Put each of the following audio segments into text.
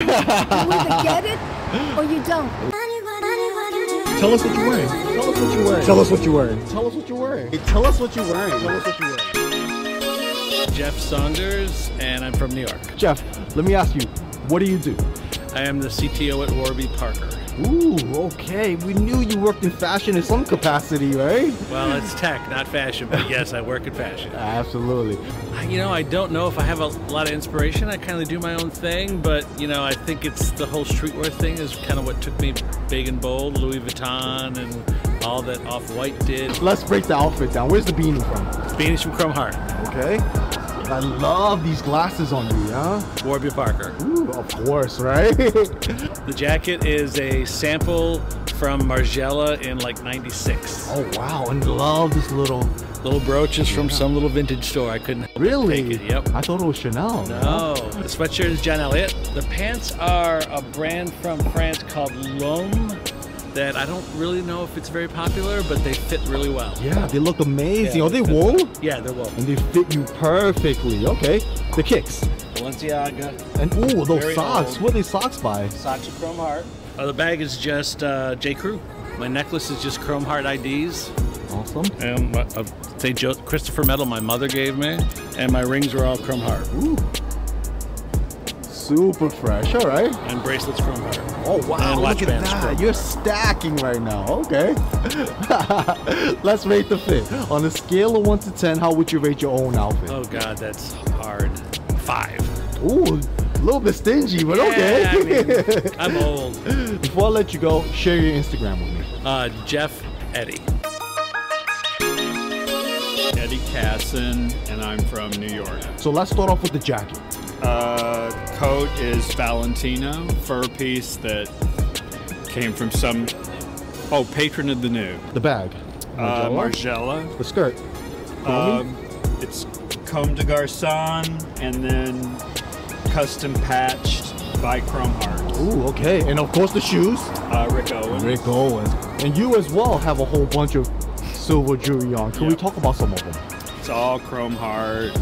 You either get it or you don't. Tell us what you're wearing. Tell us what you're wearing. Tell us what you're wearing. Tell us what you're wearing. Tell us what you're wearing. Tell us what you're wearing. Jeff Saunders, and I'm from New York. Jeff, let me ask you, what do you do? I am the CTO at Warby Parker. Ooh, okay. We knew you worked in fashion in some capacity, right? Well, it's tech, not fashion, but yes, I work in fashion. Absolutely. You know, I don't know if I have a lot of inspiration. I kind of do my own thing, but, you know, I think it's the whole streetwear thing is kind of what took me big and bold. Louis Vuitton and all that Off-White did. Let's break the outfit down. Where's the beanie from? Beanie's from Chrome Hearts. Okay. I love these glasses on you, huh? Warby Parker. Ooh, of course, right? The jacket is a sample from Margiela in like '96. Oh wow, and love this little brooches from some little vintage store. I couldn't really take it. Yep. I thought it was Chanel. No, the sweatshirt is John Elliott. The pants are a brand from France called Loam. That I don't really know if it's very popular, but they fit really well. Yeah, they look amazing. Yeah, are they wool? Yeah, they're wool. And they fit you perfectly. Okay, the kicks. Balenciaga. And ooh, those socks. Old. What are these socks by? Socks are Chrome Heart. Oh, the bag is just J. Crew. My necklace is just Chrome Heart IDs. Awesome. And Christopher medal my mother gave me, and my rings were all Chrome Heart. Ooh. Super fresh, all right. And bracelets from her. Oh wow, and look at that. You're stacking right now, okay. Let's rate the fit. On a scale of 1 to 10, how would you rate your own outfit? Oh God, that's hard. 5. Ooh, a little bit stingy, but yeah, okay. I mean, I'm old. Before I let you go, share your Instagram with me. Jeff Eddie. Eddie Casson, and I'm from New York. So let's start off with the jacket. Coat is Valentino, fur piece that came from some patron of the new. The bag, Margiela. The skirt, it's Comme des Garçons, and then custom patched by Chrome Hearts. Ooh, okay. And of course the shoes, Rick Owens. Rick Owens. And you as well have a whole bunch of silver jewelry on. Can we talk about some of them? It's all Chrome Heart.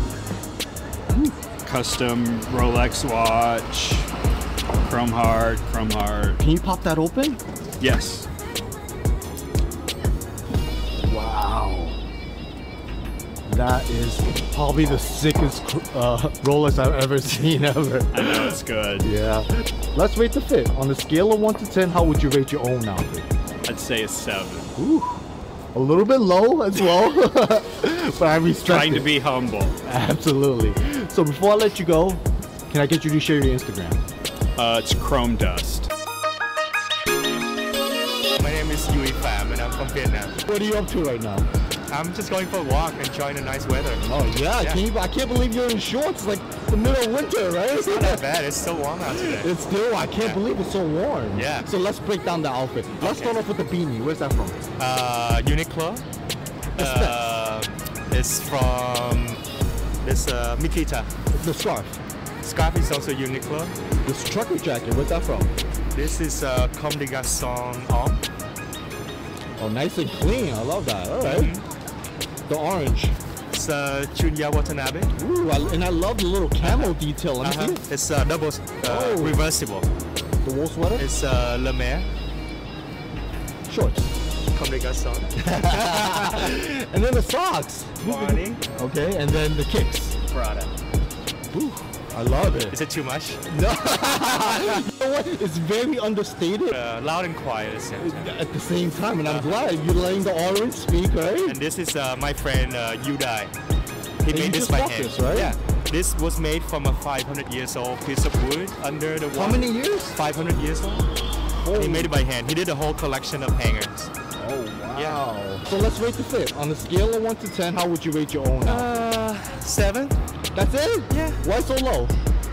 Ooh. Custom Rolex watch, Chrome Heart, Chrome Heart. Can you pop that open? Yes. Wow. That is probably the sickest Rolex I've ever seen ever. I know, it's good. Yeah. Let's rate the fit. On a scale of 1 to 10, how would you rate your own outfit? I'd say a 7. Ooh. A little bit low as well, but I respect Trying to be humble. Absolutely. So before I let you go, can I get you to share your Instagram? It's Chrome Dust. My name is Huey Pham and I'm from Vietnam. What are you up to right now? I'm just going for a walk, enjoying the nice weather. Oh yeah. I can't believe you're in shorts, like the middle of winter, right? It's not that bad, it's still warm out today. It's still, I can't believe it's so warm. Yeah. So let's break down the outfit. Let's start off with the beanie. Where's that from? Uniqlo. It's from Mikita. The scarf. Scarf is also Uniqlo. This trucker jacket, where's that from? This is Comme des Garçons. Oh, nice and clean. I love that. All right. The orange. It's Junya Watanabe. Ooh, and I love the little camel detail. It's double, reversible. The wool sweater? It's Lemaire. Shorts. Comme des Garçons. And then the socks. Okay, and then the kicks. Prada. Ooh, I love it. Is it too much? No. You know what? It's very understated. Loud and quiet at the same time, and I'm glad you're letting the orange speak, right? And this is my friend Yudai. He made this by hand. Right? Yeah. This was made from a 500 years old piece of wood under the water. How many years? 500 years old. Oh. He made it by hand. He did a whole collection of hangers. Oh wow. Yeah. So let's rate the fit. On a scale of 1 to 10, how would you rate your own outfit? 7. That's it? Yeah. Why so low?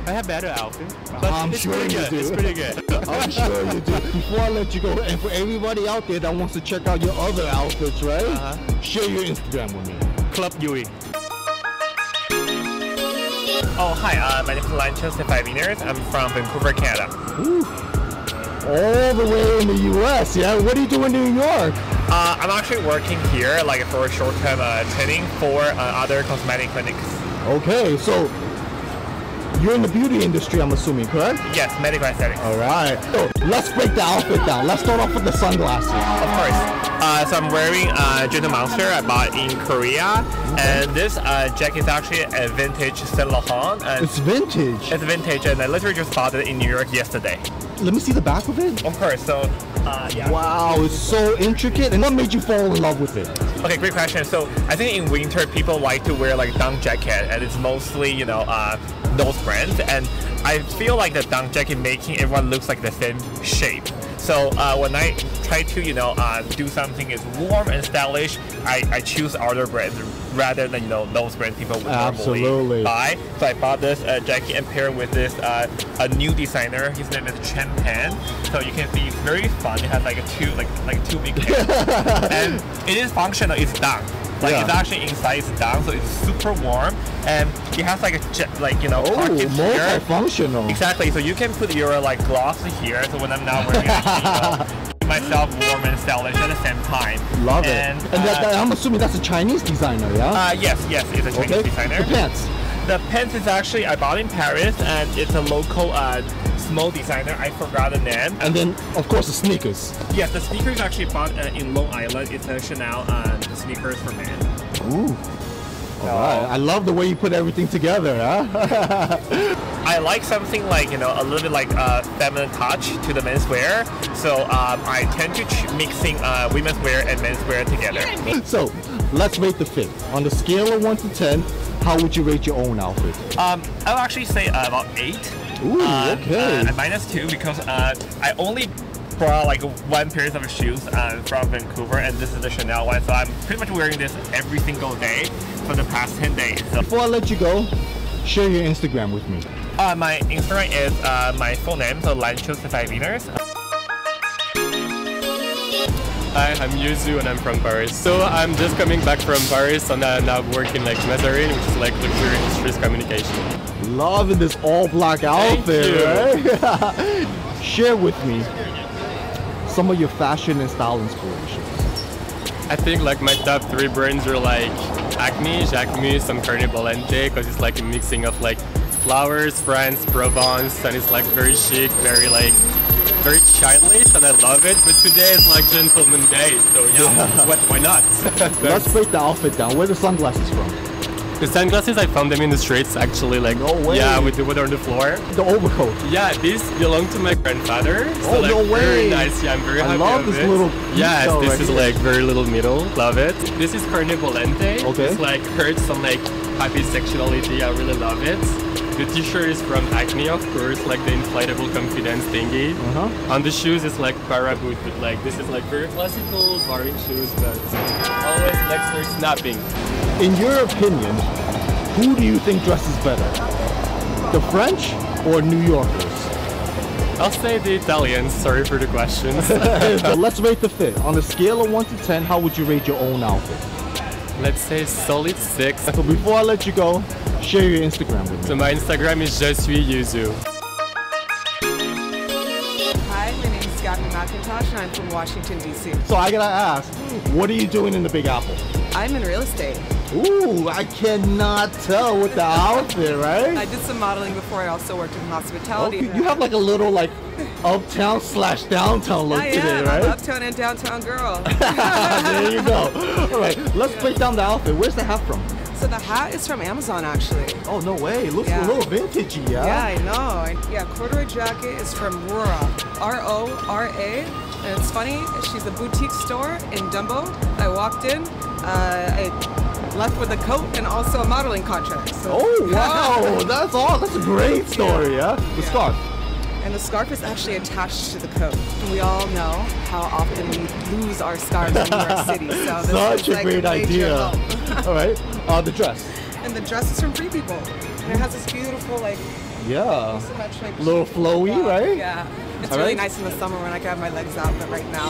I have better outfit. But I'm sure you do. It's pretty good. I'm sure you do. Before I let you go, and for everybody out there that wants to check out your other outfits, right? Share your Instagram with me. Club UE. Oh, hi. My name is Alain Joseph. I'm from Vancouver, Canada. Ooh. All the way in the U.S., yeah? What do you do in New York? I'm actually working here like for a short-term training for other cosmetic clinics. Okay, so You're in the beauty industry, I'm assuming, correct? Yes, medical aesthetics. All right. So let's break the outfit down. Let's start off with the sunglasses. Of course. So I'm wearing Gentle Monster I bought in Korea. And this jacket is actually a vintage Saint-Lohan. It's vintage? It's vintage, and I literally just bought it in New York yesterday. Let me see the back of it. Of course. So, yeah. Wow, it's so intricate. And what made you fall in love with it? Okay, great question. So I think in winter, people like to wear like down jacket, and it's mostly, you know, those brands. And I feel like the down jacket making everyone looks like the same shape. So when I try to, you know, do something is warm and stylish, I choose other brands rather than, you know, those brands people would normally buy. So I bought this jacket and paired with this a new designer. His name is Chen Pan. So you can see it's very fun. It has like a two big hairs. And it is functional. It's down. Like it's actually inside, it's down, so it's super warm, and it has like a you know, pocket here. Functional. Exactly. So you can put your like gloves here. So when I'm not wearing it, myself warm and stylish at the same time. Love it. And I'm assuming that's a Chinese designer, yeah? Yes, it's a Chinese designer. The pants. The pants is actually I bought in Paris, and it's a local small designer. I forgot the name. And then of course the sneakers. Yes, the sneakers actually bought in Long Island. It's a Chanel sneakers for men. Ooh. All right. I love the way you put everything together, huh? I like something like, you know, a little bit like feminine touch to the menswear. So I tend to mixing women's wear and menswear together. So let's rate the fit. On the scale of 1 to 10, how would you rate your own outfit? I would actually say about 8. Ooh, okay. -2 because I only brought like one pair of shoes from Vancouver, and this is the Chanel one, so I'm pretty much wearing this every single day for the past 10 days. So. Before I let you go, share your Instagram with me. My Instagram is my full name, so Alain Joseph. Hi, I'm Yuzu and I'm from Paris. So I'm just coming back from Paris, and I'm now working like Mazarin, which is like luxury industries communication. Loving this all-black outfit, right? Share with me some of your fashion and style inspirations. I think like my top 3 brands are like Acne, Jacquemus, some Carnivalente, because it's like a mixing of like flowers, France, Provence, and it's like very chic, very like very childish, and I love it. But today is like gentleman day, so yeah, why not? Let's break the outfit down. Where are the sunglasses from? The sunglasses, I found them in the streets actually, like yeah, with the water on the floor. The overcoat. Yeah, these belong to my grandfather. So, like, no way! Very nice. Yeah, I'm very happy. I love this little. Yes, this is like very little middle. Love it. This is Carnivalente. Okay. It's like hurts some like happy sexuality. I really love it. The t-shirt is from Acne, of course, like the inflatable confidence thingy. On the shoes is like paraboot, but like this is like very classical boring shoes, but always like for snapping. In your opinion, who do you think dresses better? The French or New Yorkers? I'll say the Italians, sorry for the questions. So let's rate the fit. On a scale of 1 to 10, how would you rate your own outfit? Let's say solid 6. So before I let you go, share your Instagram with me. So my Instagram is Je suis Yuzu. Hi, my name is Gabby McIntosh and I'm from Washington, D.C. So I gotta ask, what are you doing in the Big Apple? I'm in real estate. Ooh, I cannot tell with the outfit, right? I did some modeling before. I also worked in hospitality. Okay, you have like a little like uptown / downtown look today, right? I'm an uptown and downtown girl. There you go. All right, let's break down the outfit. Where's the hat from? So the hat is from Amazon, actually. Oh, no way. It looks a little vintagey, yeah? Yeah, I know. Yeah, corduroy jacket is from Rora. R-O-R-A. And it's funny, she's a boutique store in Dumbo. I walked in. I left with a coat and also a modeling contract. So. Oh, wow. That's all. That's a great story, yeah? The scarf. And the scarf is actually attached to the coat. We all know how often we lose our scarves in our city. So this such a great idea. All right, the dress. And the dress is from Free People. And it has this beautiful, like, so much, like little flowy, right? Yeah. It's really nice in the summer when I can have my legs out, but right now,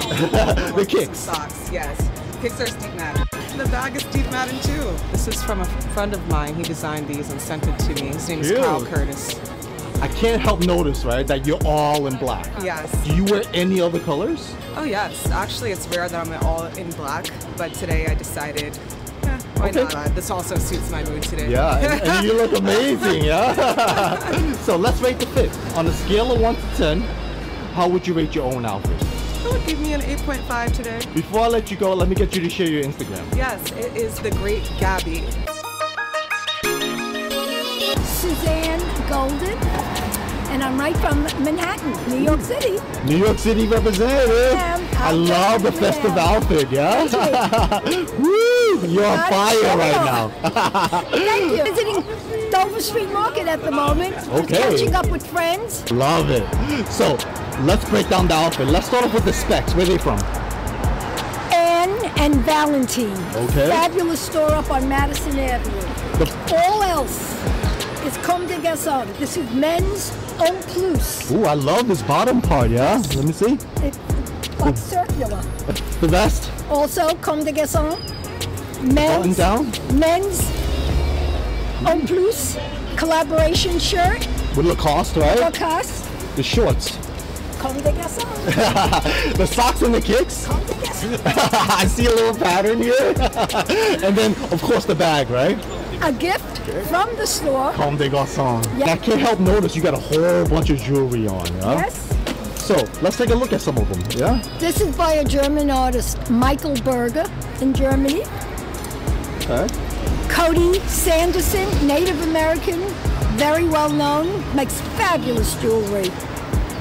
the kicks. Socks, yes. Kicks are Steve Madden. The bag is Steve Madden too. This is from a friend of mine. He designed these and sent it to me. His name is Kyle Curtis. I can't help notice, right, that you're all in black. Yes. Do you wear any other colors? Oh, yes. Actually, it's rare that I'm all in black, but today I decided Yeah, why not? This also suits my mood today. Yeah, and you look amazing, yeah? So let's rate the fit. On a scale of 1 to 10, how would you rate your own outfit? I would give me an 8.5 today. Before I let you go, let me get you to share your Instagram. Yes, it is the great Gabby. Suzanne Golden, and I'm right from Manhattan, New York City. New York City representative. I love the festive outfit, yeah? Woo! You're on fire right now. Thank you. Visiting Dover Street Market at the moment. Okay. Catching up with friends. Love it. So, let's break down the outfit. Let's start off with the specs. Where are they from? Anne and Valentine. Okay. Fabulous store up on Madison Avenue. All else. It's Comme des Garçons. This is men's en plus. Ooh, I love this bottom part, yeah? Let me see. It's like circular. The vest? Also, Comme des Garçons. Men's. Button down? Men's en plus. Collaboration shirt. With Lacoste, right? Lacoste. The shorts. Comme des Garçons. The socks and the kicks. Comme des Garçons. I see a little pattern here. And then, of course, the bag, right? A gift from the store. Comme des Garçons. Yep. I can't help notice you got a whole bunch of jewelry on, yeah? Yes. So, let's take a look at some of them, yeah? This is by a German artist, Michael Berger, in Germany. Okay. Cody Sanderson, Native American, very well known, makes fabulous jewelry.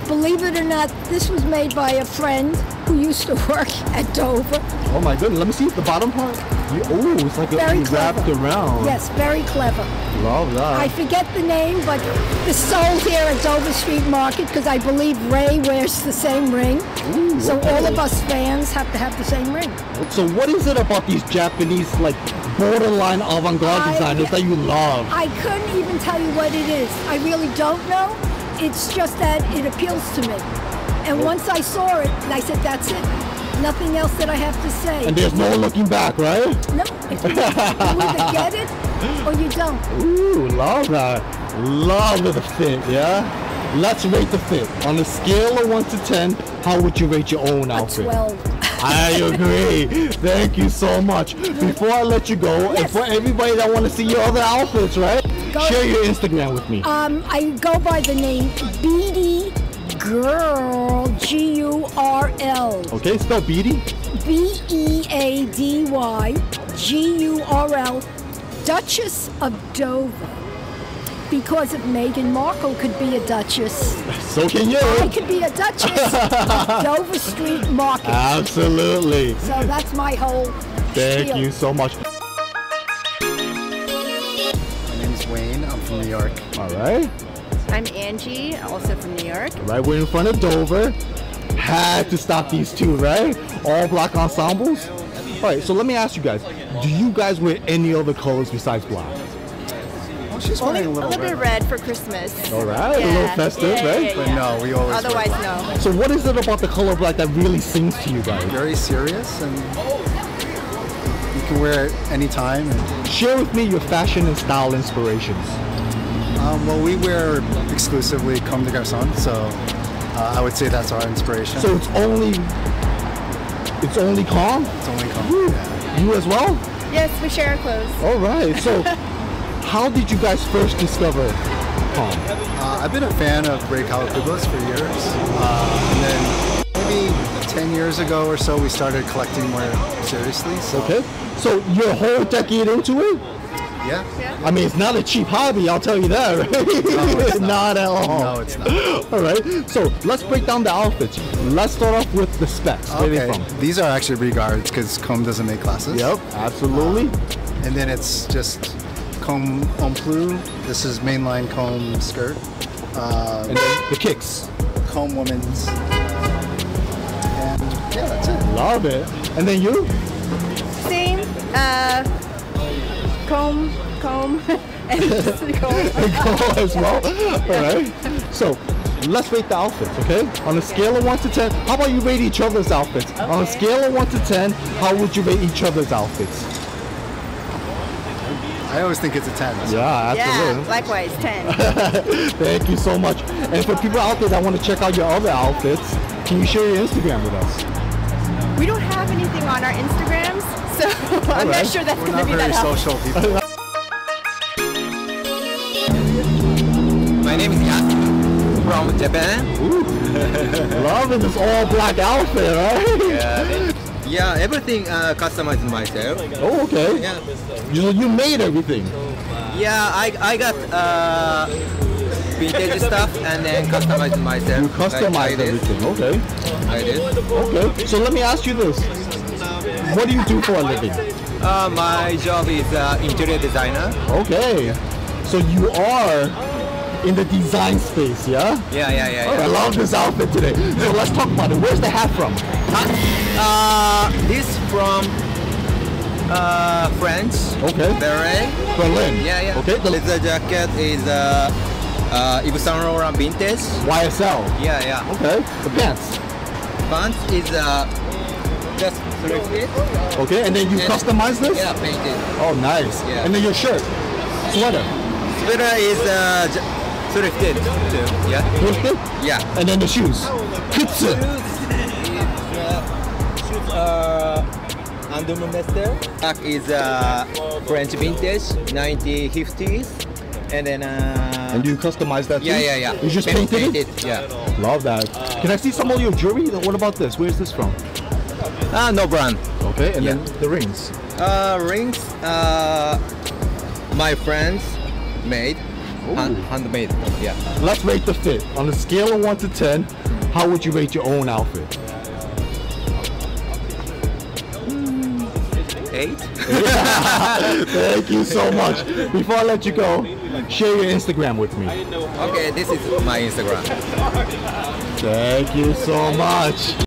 Believe it or not, this was made by a friend who used to work at Dover. Oh my goodness, let me see the bottom part. Oh, it's like it's wrapped around. Yes, very clever. Love that. I forget the name, but this sold here at Dover Street Market because I believe Ray wears the same ring. Ooh, so all of us fans have to have the same ring. So what is it about these Japanese, like, borderline avant-garde designers that you love? I couldn't even tell you what it is. I really don't know. It's just that it appeals to me. And once I saw it, I said, that's it. Nothing else that I have to say. And there's no looking back, right? No. You either get it or you don't. Ooh, love that. Love the fit, yeah? Let's rate the fit. On a scale of 1 to 10, how would you rate your own outfit? A 12. I agree. Thank you so much. Before I let you go, and for everybody that want to see your other outfits, right? Share your Instagram with me. I go by the name BD Girl, G-U-R-L. Okay, spell Beady. B-E-A-D-Y, G-U-R-L, Duchess of Dover. Because if Meghan Markle could be a duchess, so can you. I could be a duchess of Dover Street Market. Absolutely. So that's my whole Thank you so much. My name is Wayne. I'm from New York. All right. I'm Angie, also from New York. Right, we're in front of Dover. Had to stop these two, right? All black ensembles. All right, so let me ask you guys, do you guys wear any other colors besides black? Oh, she's wearing a little bit of red for Christmas. All right, a little festive, right? But no, we always wear black. So what is it about the color black that really sings to you guys? Very serious, and you can wear it anytime. Share with me your fashion and style inspirations. Well, we wear exclusively Comme des Garçons, so I would say that's our inspiration. So it's only Comme? It's only Comme, yeah. You as well? Yes, we share our clothes. All right, so how did you guys first discover Comme? I've been a fan of Ray Kawakubos for years, and then maybe 10 years ago or so we started collecting more seriously. So. Okay, so your whole decade into it? Yeah. I mean, it's not a cheap hobby, I'll tell you that, right? No, it's not at all. No, it's not. Alright, so let's break down the outfits. Let's start off with the specs. Okay. Where are they from? These are actually regards because Comme doesn't make glasses. Yep, absolutely. And then it's just Comme en plus. This is mainline Comme skirt. And then the kicks. Comme women's. And yeah, that's it. Love it. And then you? Same. Comme, and Comme as well. All right. So let's rate the outfits, okay? On a scale of 1 to 10, how about you rate each other's outfits? Okay. On a scale of 1 to 10, how would you rate each other's outfits? I always think it's a 10. So. Yeah, absolutely. Yeah, likewise, 10. Thank you so much. And for people out there that want to check out your other outfits, can you share your Instagram with us? We don't have anything on our Instagrams. So I'm not sure that's going to be that helpful. We're not very social people. My name is Yasuo from Japan. Ooh. Loving this all black outfit, right? Yeah, everything customized myself. Oh, okay. Yeah. You made everything. Yeah, I got vintage stuff and then customized myself. You customized everything, okay. I did. Okay, so let me ask you this. What do you do for a living? My job is interior designer. Okay, so you are in the design space, yeah? Yeah. Oh, I love this outfit today. So let's talk about it. Where's the hat from? This from France. Okay. Berlin. Berlin. Yeah. Okay. The leather jacket is Yves Saint Laurent vintage. YSL. Yeah. Okay. The pants. Pants is just 3 feet. Okay. And then you customize this? Yeah, painted. Oh, nice. Yeah. And then your shirt, sweater. Sweater is thrifted too, yeah? Thrifted? Yeah. And then the shoes? Kitsu! Gentle Monster. Is French vintage, 1950s. And then... and you customize that too? Yeah. You just painted it? Yeah. Love that. Can I see some of your jewelry? What about this? Where is this from? No brand. Okay, and then the rings? Rings, my friends made. Handmade, yeah. Let's rate the fit. On a scale of 1 to 10, how would you rate your own outfit? 8. Thank you so much. Before I let you go, share your Instagram with me. Okay, this is my Instagram. Thank you so much.